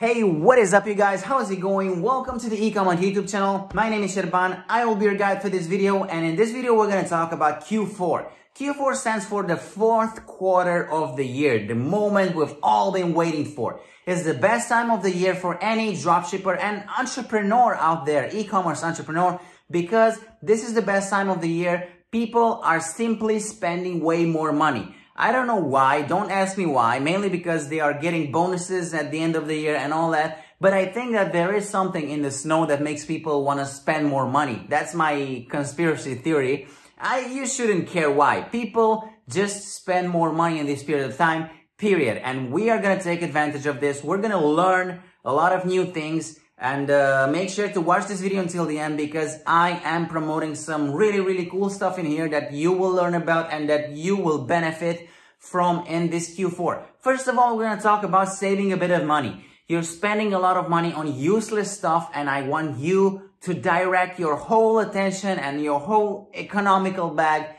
Hey, what is up you guys? How is it going? Welcome to the Ecomhunt YouTube channel. My name is Sherban. I will be your guide for this video, and in this video we're going to talk about Q4. Q4 stands for the fourth quarter of the year, the moment we've all been waiting for. It's the best time of the year for any dropshipper and entrepreneur out there, e-commerce entrepreneur, because this is the best time of the year. People are simply spending way more money. I don't know why, don't ask me why, mainly because they are getting bonuses at the end of the year and all that, but I think that there is something in the snow that makes people want to spend more money. That's my conspiracy theory. You shouldn't care why. People just spend more money in this period of time, period. And we are going to take advantage of this. We're going to learn a lot of new things, and make sure to watch this video until the end, because I am promoting some really cool stuff in here that you will learn about and that you will benefit from in this Q4. First of all, we're going to talk about saving a bit of money. You're spending a lot of money on useless stuff, and I want you to direct your whole attention and your whole economical bag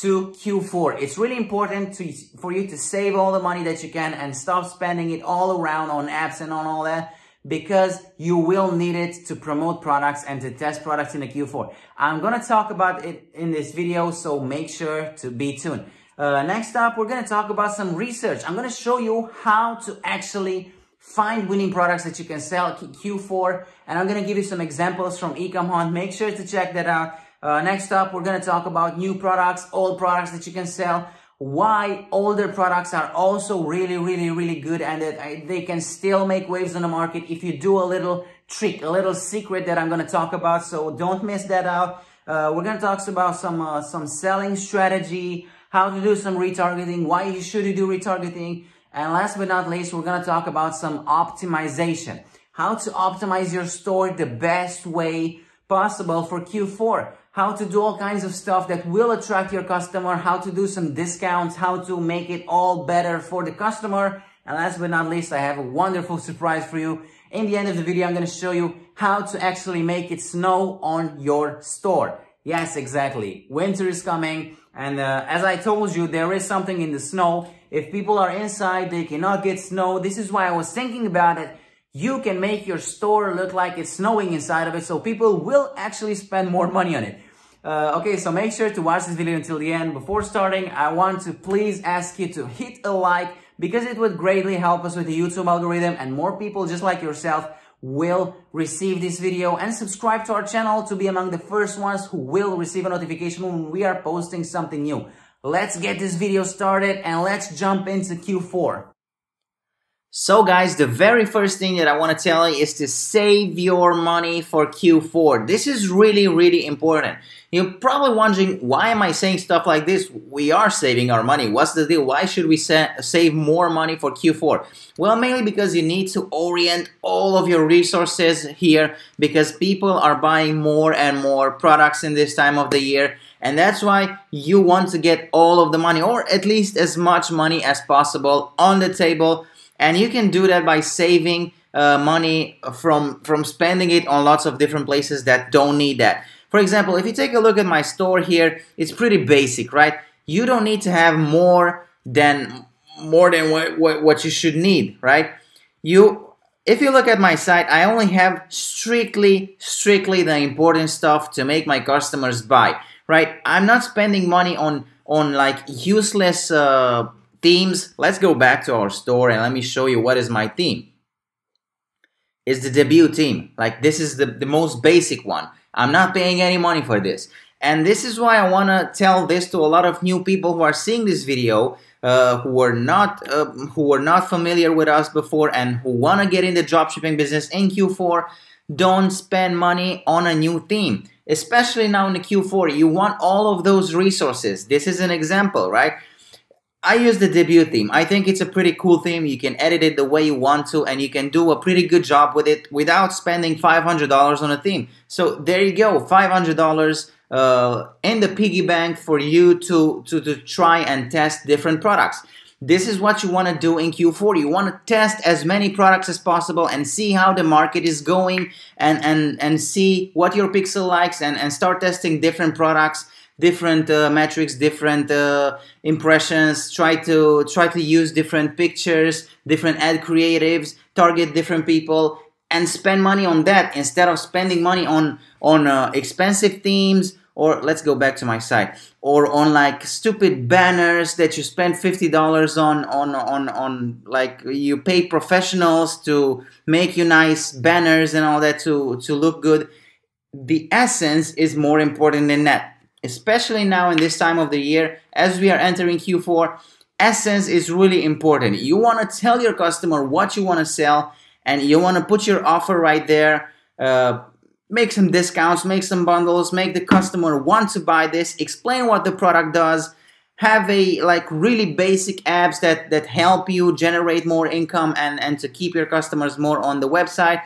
to Q4. It's really important for you to save all the money that you can and stop spending it all around on apps and on all that, because you will need it to promote products and to test products in the Q4. I'm going to talk about it in this video, so make sure to be tuned. Next up, we're going to talk about some research. I'm going to show you how to actually find winning products that you can sell Q4, and I'm going to give you some examples from Ecomhunt. Make sure to check that out. Next up, we're going to talk about new products, old products that you can sell, why older products are also really good, and that they can still make waves on the market if you do a little trick, a little secret that I'm going to talk about, so don't miss that out. We're going to talk about some selling strategy, how to do some retargeting, why you should do retargeting, and last but not least, we're going to talk about some optimization, how to optimize your store the best way possible for Q4, how to do all kinds of stuff that will attract your customer, how to do some discounts, how to make it all better for the customer. And last but not least, I have a wonderful surprise for you. In the end of the video, I'm going to show you how to actually make it snow on your store. Yes, exactly. Winter is coming. And as I told you, there is something in the snow. If people are inside, they cannot get snow. This is why I was thinking about it. You can make your store look like it's snowing inside of it, so people will actually spend more money on it. Okay, so make sure to watch this video until the end. Before starting, I want to please ask you to hit a like, because it would greatly help us with the YouTube algorithm, and more people just like yourself will receive this video, and subscribe to our channel to be among the first ones who will receive a notification when we are posting something new. Let's get this video started and let's jump into Q4. So guys, the very first thing that I want to tell you is to save your money for Q4. This is really important. You're probably wondering, why am I saying stuff like this? We are saving our money. What's the deal? Why should we save more money for Q4? Well, mainly because you need to orient all of your resources here, because people are buying more and more products in this time of the year. And that's why you want to get all of the money, or at least as much money as possible, on the table. And you can do that by saving money from spending it on lots of different places that don't need that. For example, if you take a look at my store here, it's pretty basic, right? You don't need to have more than what you should need, right? If you look at my site, I only have strictly the important stuff to make my customers buy, right? I'm not spending money on like useless themes. Let's go back to our store and let me show you what is my theme. It's the debut theme. Like, this is the most basic one. I'm not paying any money for this. And this is why I want to tell this to a lot of new people who are seeing this video, who were not familiar with us before and who want to get in the dropshipping business in Q4. Don't spend money on a new theme, especially now in the Q4. You want all of those resources. This is an example, right? I use the debut theme. I think it's a pretty cool theme. You can edit it the way you want to, and you can do a pretty good job with it without spending $500 on a theme. So there you go, $500 in the piggy bank for you to try and test different products. This is what you want to do in Q4. You want to test as many products as possible and see how the market is going, and see what your pixel likes, and start testing different products different metrics, different impressions, try to use different pictures, different ad creatives, target different people, and spend money on that instead of spending money on expensive themes, or let's go back to my site, or on like stupid banners that you spend $50 on like you pay professionals to make you nice banners and all that to look good. The essence is more important than that, especially now in this time of the year as we are entering Q4. Essence is really important. You want to tell your customer what you want to sell, and you want to put your offer right there. Make some discounts, make some bundles, make the customer want to buy this, explain what the product does, have a like really basic apps that help you generate more income and to keep your customers more on the website.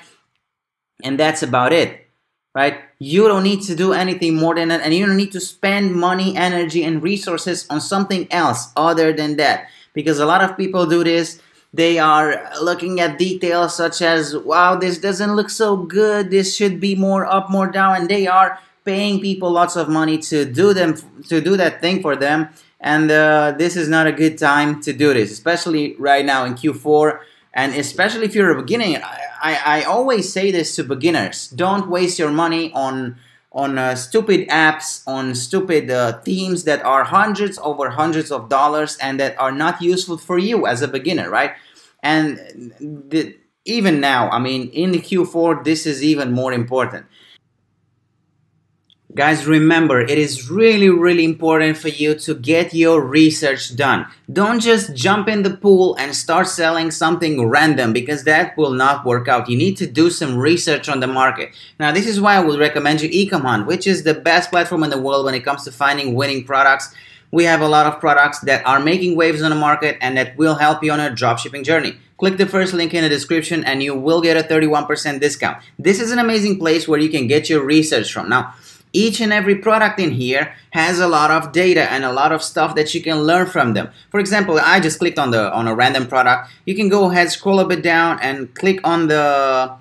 And that's about it, right? You don't need to do anything more than that, and you don't need to spend money, energy, and resources on something else other than that. Because a lot of people do this. They are looking at details such as, wow, this doesn't look so good, this should be more up, more down, and they are paying people lots of money to do that thing for them. And this is not a good time to do this, especially right now in Q4, and especially if you're a beginner. I always say this to beginners: don't waste your money on stupid apps, on stupid themes that are hundreds over hundreds of dollars and that are not useful for you as a beginner, right? And even now, I mean, in the Q4, this is even more important. Guys, remember, it is really, really important for you to get your research done. Don't just jump in the pool and start selling something random, because that will not work out. You need to do some research on the market. Now, this is why I would recommend you Ecomhunt, which is the best platform in the world when it comes to finding winning products. We have a lot of products that are making waves on the market and that will help you on your dropshipping journey. Click the first link in the description and you will get a 31% discount. This is an amazing place where you can get your research from. Now, each and every product in here has a lot of data and a lot of stuff that you can learn from them. For example, I just clicked on a random product. You can go ahead, scroll a bit down, and click on the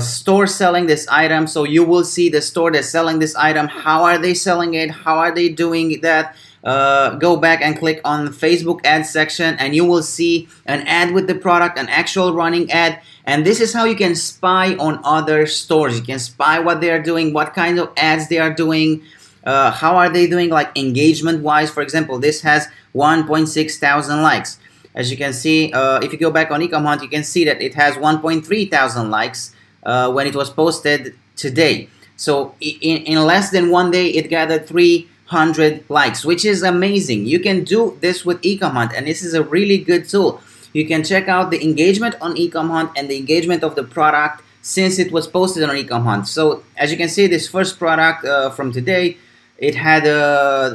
store selling this item. So you will see the store that's selling this item. How are they selling it? How are they doing that? Go back and click on the Facebook ad section, and you will see an ad with the product, an actual running ad. And this is how you can spy on other stores. You can spy what they are doing, what kind of ads they are doing, how are they doing like engagement wise. For example, this has 1,600 likes. As you can see, if you go back on Ecomhunt, you can see that it has 1,300 likes when it was posted today. So in less than one day, it gathered 300 likes, which is amazing. You can do this with Ecomhunt, and this is a really good tool. You can check out the engagement on Ecomhunt and the engagement of the product since it was posted on Ecomhunt. So as you can see, this first product from today, it had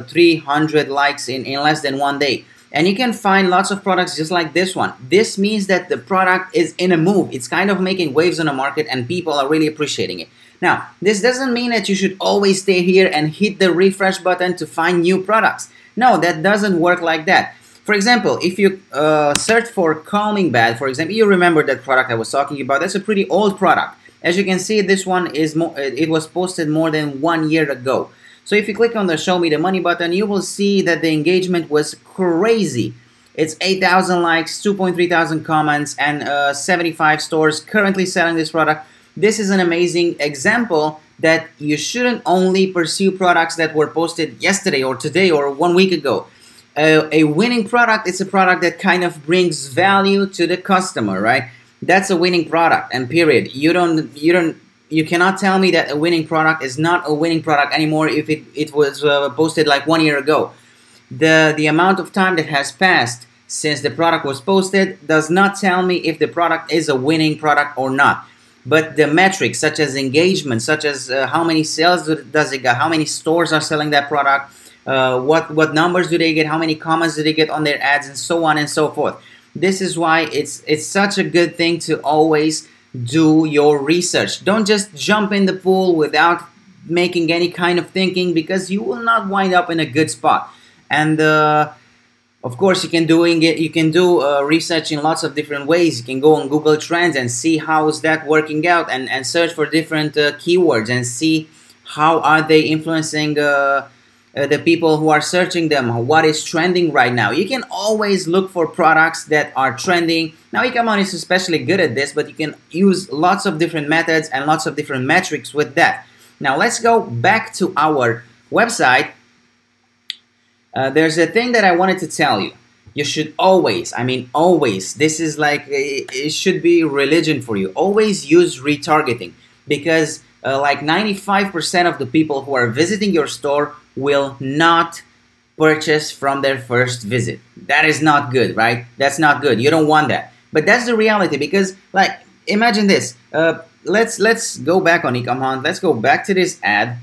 300 likes in less than one day. And you can find lots of products just like this one. This means that the product is in a move. It's kind of making waves on the market and people are really appreciating it. Now, this doesn't mean that you should always stay here and hit the refresh button to find new products. No, that doesn't work like that. For example, if you search for calming bath, for example, you remember that product I was talking about. That's a pretty old product. As you can see, this one is it was posted more than 1 year ago. So if you click on the show me the money button, you will see that the engagement was crazy. It's 8,000 likes, 2,300 comments, and 75 stores currently selling this product. This is an amazing example that you shouldn't only pursue products that were posted yesterday or today or 1 week ago. A winning product is a product that kind of brings value to the customer, right? That's a winning product, and period. You cannot tell me that a winning product is not a winning product anymore if it was posted like 1 year ago. The amount of time that has passed since the product was posted does not tell me if the product is a winning product or not. But the metrics such as engagement, such as how many sales does it got, how many stores are selling that product, what numbers do they get, how many comments do they get on their ads, and so on and so forth. This is why it's such a good thing to always do your research. Don't just jump in the pool without making any kind of thinking, because you will not wind up in a good spot. And of course, you can do research in lots of different ways. You can go on Google Trends and see how is that working out, and search for different keywords and see how are they influencing the people who are searching them, what is trending right now. You can always look for products that are trending. Now Ecomhunt is especially good at this, but you can use lots of different methods and lots of different metrics with that. Now let's go back to our website. There's a thing that I wanted to tell you. You should always, I mean always, this is like, it should be religion for you. Always use retargeting, because like 95% of the people who are visiting your store will not purchase from their first visit. That is not good, right? That's not good. You don't want that. But that's the reality, because like, imagine this. Let's go back on Ecomhunt. Let's go back to this ad,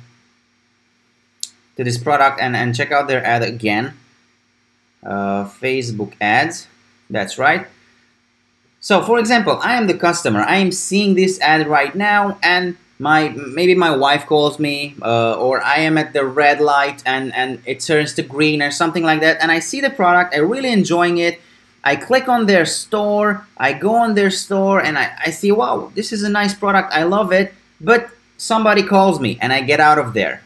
to this product, and check out their ad again. Facebook ads, that's right. So for example, I am the customer. I am seeing this ad right now, and maybe my wife calls me, or I am at the red light and it turns to green or something like that, and I see the product, I'm really enjoying it. I click on their store, I go on their store, and I see, wow, this is a nice product, I love it, but somebody calls me and I get out of there.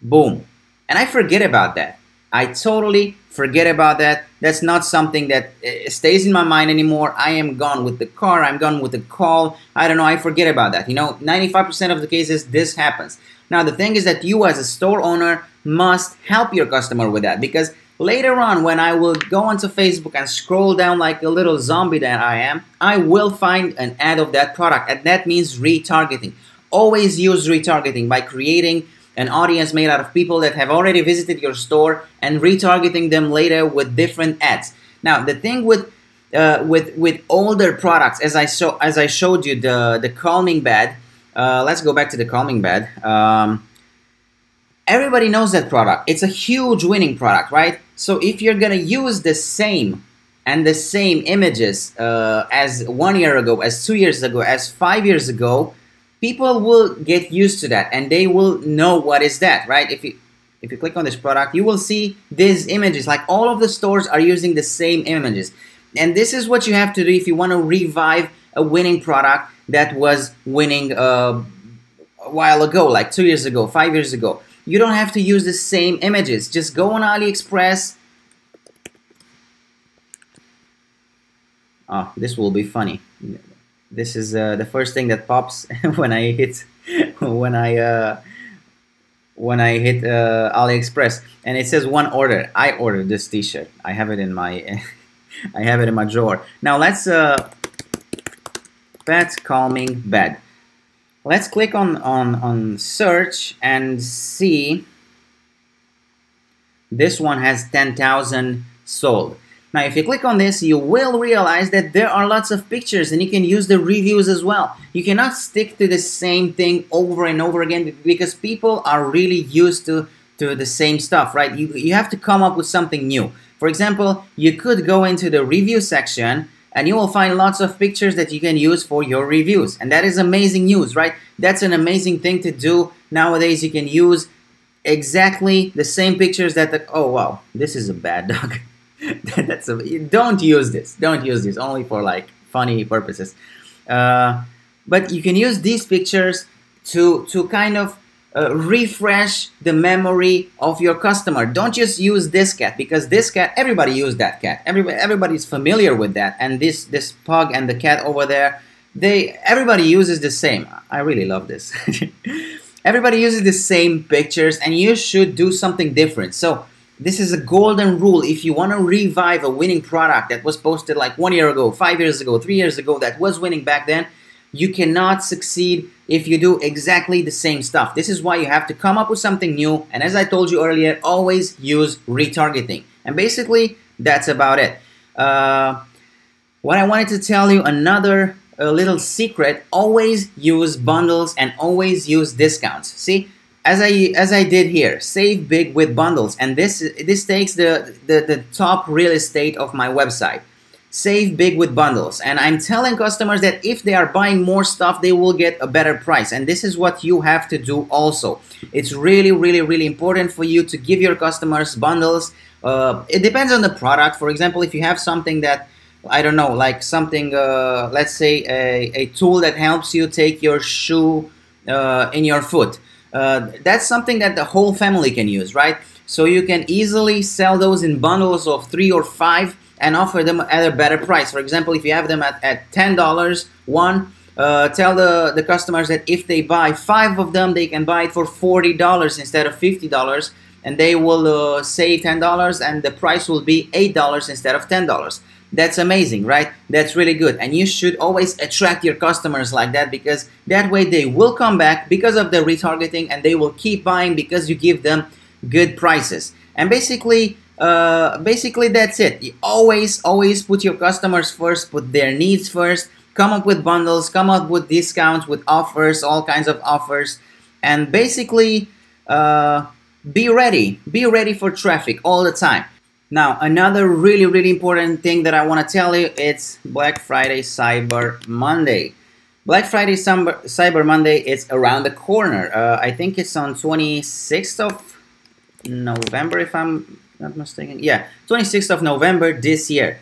Boom. And I forget about that. I totally forget about that. That's not something that stays in my mind anymore. I am gone with the car, I'm gone with the call. I don't know, I forget about that. You know, 95% of the cases this happens. Now the thing is that you as a store owner must help your customer with that, because later on when I will go onto Facebook and scroll down like a little zombie that I am, I will find an ad of that product, and that means retargeting. Always use retargeting by creating an audience made out of people that have already visited your store and retargeting them later with different ads. Now the thing with older products, as I showed you the calming bed, let's go back to the calming bed. Everybody knows that product. It's a huge winning product, right? So if you're gonna use the same and the same images as 1 year ago, as 2 years ago, as 5 years ago, people will get used to that and they will know what is that, right? If you click on this product, you will see these images. Like all of the stores are using the same images. And this is what you have to do if you want to revive a winning product that was winning a while ago, like 2 years ago, 5 years ago. You don't have to use the same images. Just go on AliExpress. Oh, this will be funny. This is the first thing that pops when I hit when I hit AliExpress, and it says one order. I ordered this T-shirt. I have it in my I have it in my drawer. Now let's pet calming bed. Let's click on search and see. This one has 10,000 sold. Now if you click on this, you will realize that there are lots of pictures and you can use the reviews as well. You cannot stick to the same thing over and over again, because people are really used to the same stuff, right? You have to come up with something new. For example, you could go into the review section and you will find lots of pictures that you can use for your reviews, and that is amazing news, right? That's an amazing thing to do. Nowadays you can use exactly the same pictures that the, oh wow, this is a bad dog. That's a, don't use this. Don't use this, only for like funny purposes. But you can use these pictures to kind of refresh the memory of your customer. Don't just use this cat, because this cat, everybody used that cat. Everybody's familiar with that. And this pug and the cat over there, everybody uses the same. I really love this. Everybody uses the same pictures, and you should do something different. So this is a golden rule. If you want to revive a winning product that was posted like 1 year ago, 5 years ago, 3 years ago, that was winning back then, you cannot succeed if you do exactly the same stuff. This is why you have to come up with something new. And as I told you earlier, always use retargeting. And basically, that's about it. What I wanted to tell you, another little secret, always use bundles and always use discounts. See? As I did here, save big with bundles, and this takes the top real estate of my website. Save big with bundles, and I'm telling customers that if they are buying more stuff, they will get a better price, and this is what you have to do also. It's really, really, really important for you to give your customers bundles. It depends on the product. For example, if you have something that, I don't know, like something, let's say a tool that helps you take your shoe in your foot. That's something that the whole family can use, right? So you can easily sell those in bundles of 3 or 5 and offer them at a better price. For example, if you have them at $10 one, tell the customers that if they buy 5 of them, they can buy it for $40 instead of $50, and they will save $10, and the price will be $8 instead of $10. That's amazing, right? That's really good. And you should always attract your customers like that, because that way they will come back because of the retargeting, and they will keep buying because you give them good prices. And basically that's it. You always put your customers first, put their needs first, come up with bundles, come up with discounts, with offers, all kinds of offers, and basically be ready for traffic all the time. Now, another really important thing that I want to tell you, it's Black Friday, Cyber Monday. Black Friday, Cyber Monday is around the corner. I think it's on 26th of November, if I'm not mistaken. Yeah, 26th of November this year.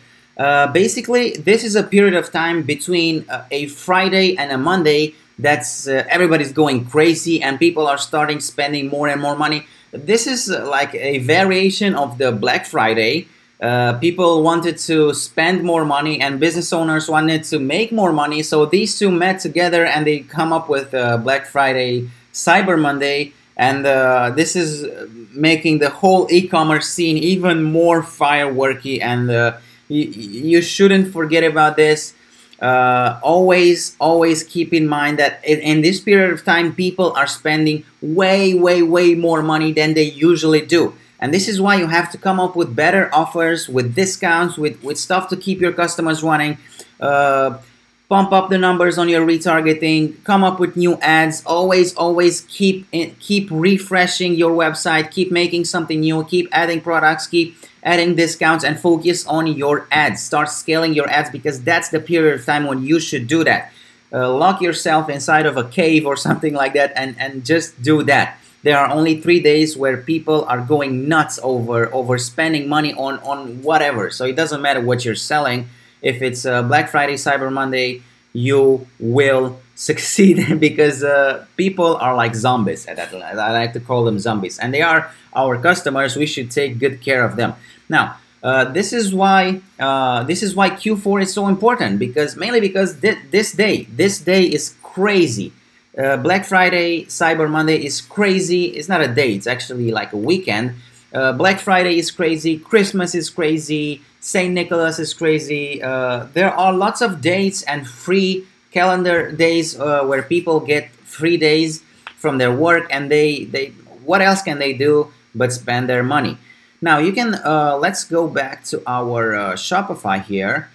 Basically, this is a period of time between a Friday and a Monday that's everybody's going crazy, and people are starting spending more and more money. This is like a variation of the Black Friday. People wanted to spend more money, and business owners wanted to make more money. So these two met together, and they come up with Black Friday, Cyber Monday. And this is making the whole e-commerce scene even more fireworky. And you shouldn't forget about this. Always keep in mind that in this period of time, people are spending way more money than they usually do. And this is why you have to come up with better offers, with discounts, with stuff to keep your customers running. Pump up the numbers on your retargeting, come up with new ads, always keep refreshing your website, keep making something new, keep adding products, keep adding discounts, and focus on your ads. Start scaling your ads, because that's the period of time when you should do that. Lock yourself inside of a cave or something like that, and just do that. There are only 3 days where people are going nuts over spending money on whatever. So it doesn't matter what you're selling. If it's Black Friday, Cyber Monday, you will succeed because people are like zombies. I like to call them zombies, and they are our customers. We should take good care of them. Now, this is why Q4 is so important, because mainly because this day is crazy. Black Friday, Cyber Monday is crazy. It's not a day; it's actually like a weekend. Black Friday is crazy, Christmas is crazy, St. Nicholas is crazy. There are lots of dates and free calendar days where people get free days from their work, and they what else can they do but spend their money? Now you can let's go back to our Shopify here,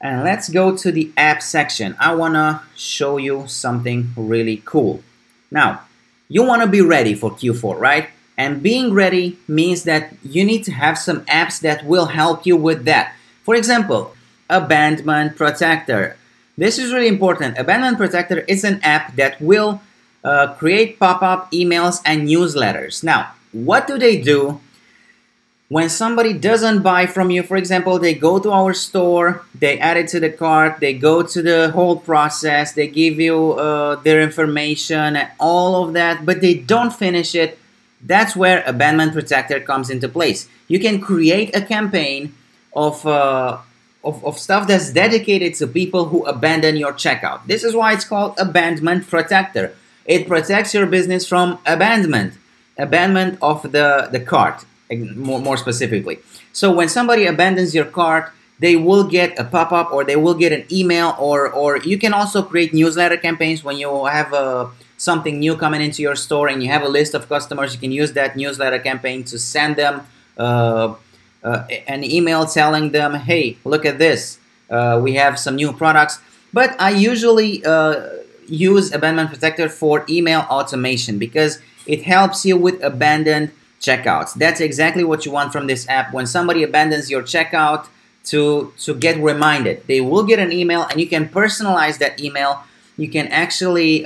and let's go to the app section. I wanna show you something really cool. Now you wanna be ready for Q4, right? And being ready means that you need to have some apps that will help you with that. For example, Abandonment Protector. This is really important. Abandonment Protector is an app that will create pop-up emails and newsletters. Now, what do they do when somebody doesn't buy from you? For example, they go to our store, they add it to the cart, they go to the whole process, they give you their information and all of that, but they don't finish it. That's where Abandonment Protector comes into place. You can create a campaign of stuff that's dedicated to people who abandon your checkout. This is why it's called Abandonment Protector. It protects your business from abandonment of the cart, more specifically. So when somebody abandons your cart, they will get a pop-up, or they will get an email, or you can also create newsletter campaigns when you have something new coming into your store and you have a list of customers. You can use that newsletter campaign to send them an email telling them, hey, look at this, we have some new products. But I usually use Abandonment Protector for email automation, because it helps you with abandoned checkouts. That's exactly what you want from this app. When somebody abandons your checkout, to get reminded, they will get an email, and you can personalize that email. You can actually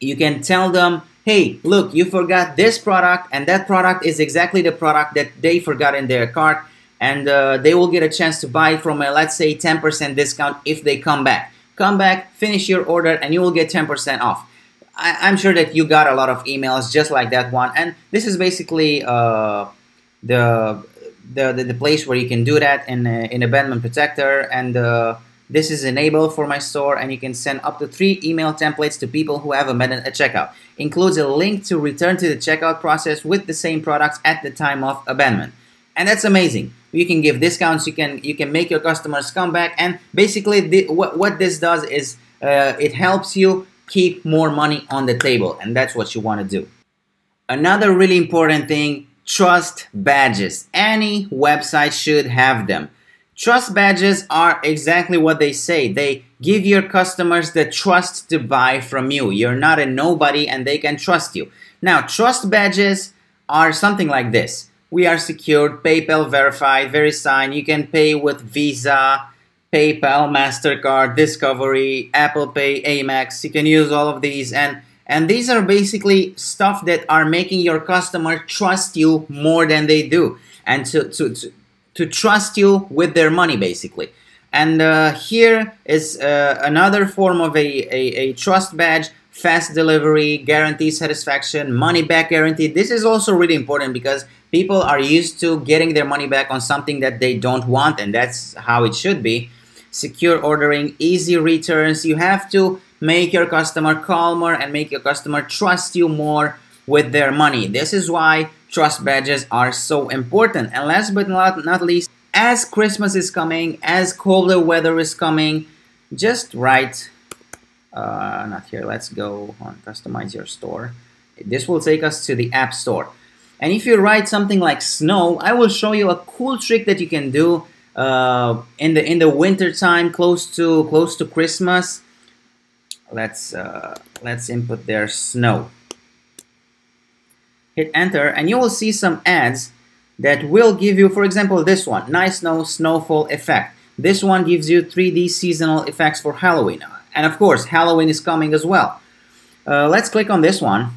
you can tell them, hey, look, you forgot this product, and that product is exactly the product that they forgot in their cart, and they will get a chance to buy from a, let's say, 10% discount if they come back. Come back, finish your order, and you will get 10% off. I'm sure that you got a lot of emails just like that one, and this is basically the place where you can do that in Abandonment Protector, and this is enabled for my store, and you can send up to 3 email templates to people who have abandoned a checkout. Includes a link to return to the checkout process with the same products at the time of abandonment. And that's amazing. You can give discounts, you can make your customers come back, and basically what this does is it helps you keep more money on the table, and that's what you want to do. Another really important thing, trust badges. Any website should have them. Trust badges are exactly what they say. They give your customers the trust to buy from you. You're not a nobody and they can trust you. Now, trust badges are something like this. We are secured, PayPal verified, Verisign. You can pay with Visa, PayPal, MasterCard, Discovery, Apple Pay, Amex. You can use all of these, and these are basically stuff that are making your customer trust you more than they do, and to trust you with their money, basically. And here is another form of a trust badge: fast delivery, guarantee satisfaction, money back guarantee. This is also really important because people are used to getting their money back on something that they don't want, and that's how it should be. Secure ordering, easy returns. You have to make your customer calmer and make your customer trust you more with their money. This is why trust badges are so important. And last but not least, as Christmas is coming, as colder weather is coming, just write, not here, let's go on customize your store. This will take us to the App Store. And if you write something like snow, I will show you a cool trick that you can do in the winter time, close to Christmas. Let's input there snow. Hit enter and you will see some ads that will give you, for example, this one, nice snow, snowfall effect. This one gives you 3D seasonal effects for Halloween. And of course, Halloween is coming as well. Let's click on this one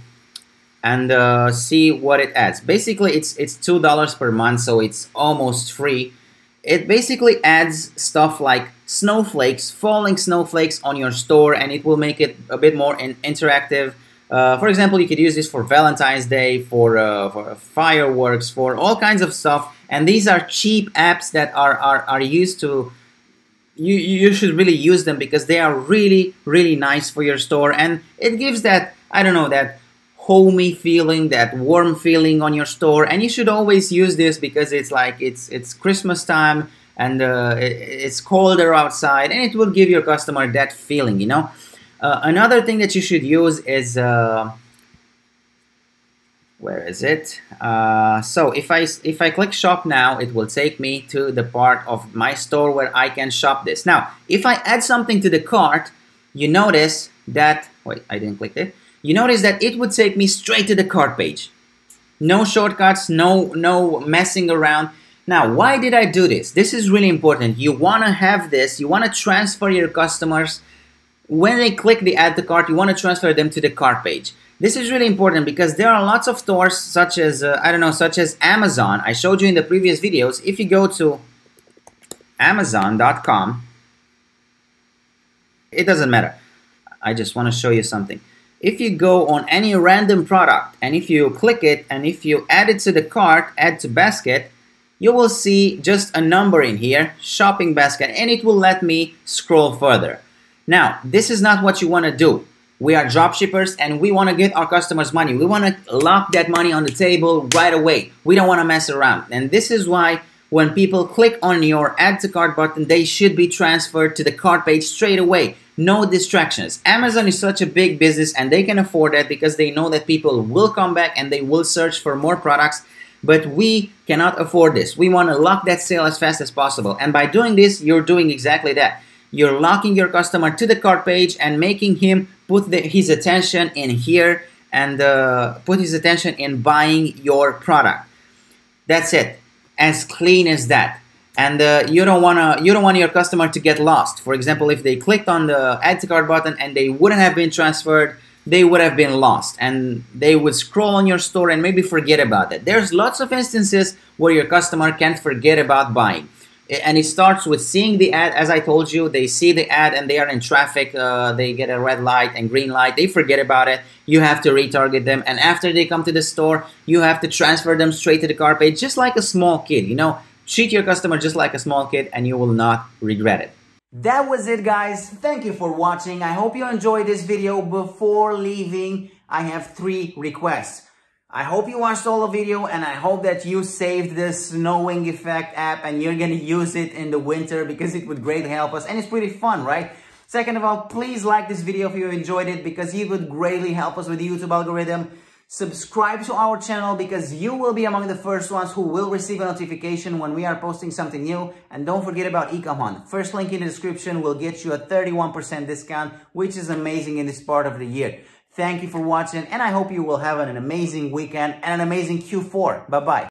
and see what it adds. Basically, it's $2 per month, so it's almost free. It basically adds stuff like snowflakes, falling snowflakes on your store, and it will make it a bit more interactive. For example, you could use this for Valentine's Day, for fireworks, for all kinds of stuff. And these are cheap apps that are used to, you should really use them because they are really, really nice for your store. And it gives that, I don't know, that homey feeling, that warm feeling on your store. And you should always use this because it's like, it's Christmas time and it's colder outside, and it will give your customer that feeling, you know. Another thing that you should use is, where is it? So if I click shop now, it will take me to the part of my store where I can shop this. Now, if I add something to the cart, you notice that, wait, I didn't click it. You notice that it would take me straight to the cart page. No shortcuts, no messing around. Now, why did I do this? This is really important. You wanna have this, you wanna transfer your customers. When they click the add to cart, you want to transfer them to the cart page. This is really important because there are lots of stores such as, I don't know, such as Amazon. I showed you in the previous videos. If you go to Amazon.com, it doesn't matter. I just want to show you something. If you go on any random product and if you click it and if you add it to the cart, add to basket, you will see just a number in here, shopping basket, and it will let me scroll further. Now, this is not what you want to do. We are dropshippers and we want to get our customers money. We want to lock that money on the table right away. We don't want to mess around. And this is why when people click on your add to cart button, they should be transferred to the cart page straight away. No distractions. Amazon is such a big business and they can afford that because they know that people will come back and they will search for more products. But we cannot afford this. We want to lock that sale as fast as possible. And by doing this, you're doing exactly that. You're locking your customer to the cart page and making him put his attention in here and put his attention in buying your product. That's it. As clean as that. And you don't want your customer to get lost. For example, if they clicked on the add to cart button and they wouldn't have been transferred, they would have been lost and they would scroll on your store and maybe forget about it. There's lots of instances where your customer can't forget about buying. And it starts with seeing the ad. As I told you, they see the ad and they are in traffic. They get a red light and green light. They forget about it. You have to retarget them. And after they come to the store, you have to transfer them straight to the cart page, just like a small kid. You know, treat your customer just like a small kid and you will not regret it. That was it, guys. Thank you for watching. I hope you enjoyed this video. Before leaving, I have 3 requests. I hope you watched all the video and I hope that you saved this Snowing Effect app and you're gonna use it in the winter because it would greatly help us and it's pretty fun, right? Second of all, please like this video if you enjoyed it because it would greatly help us with the YouTube algorithm. Subscribe to our channel because you will be among the first ones who will receive a notification when we are posting something new. And don't forget about Ecomhunt. First link in the description will get you a 31% discount, which is amazing in this part of the year. Thank you for watching, and I hope you will have an amazing weekend and an amazing Q4. Bye-bye.